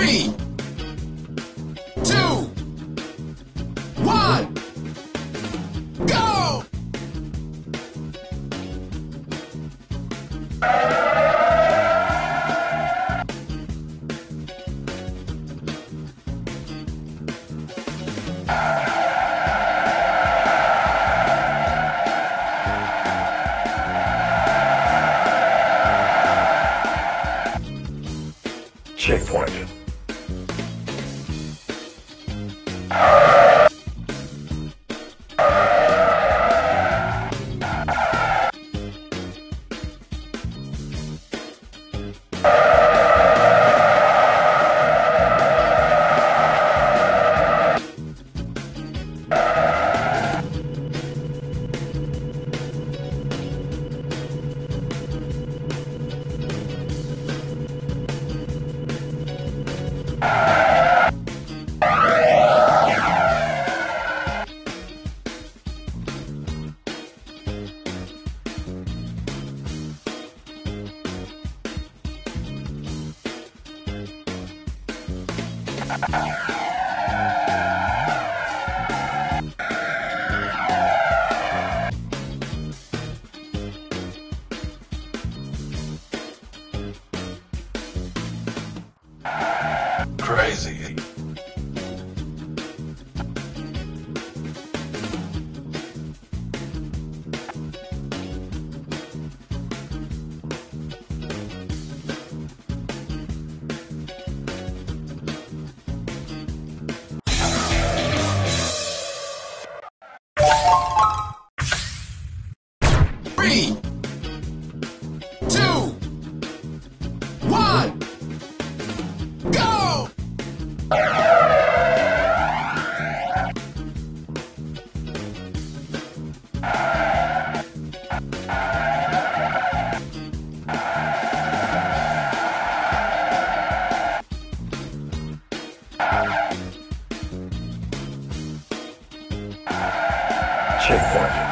3, 2, 1, go! Checkpoint. Crazy. Checkpoint.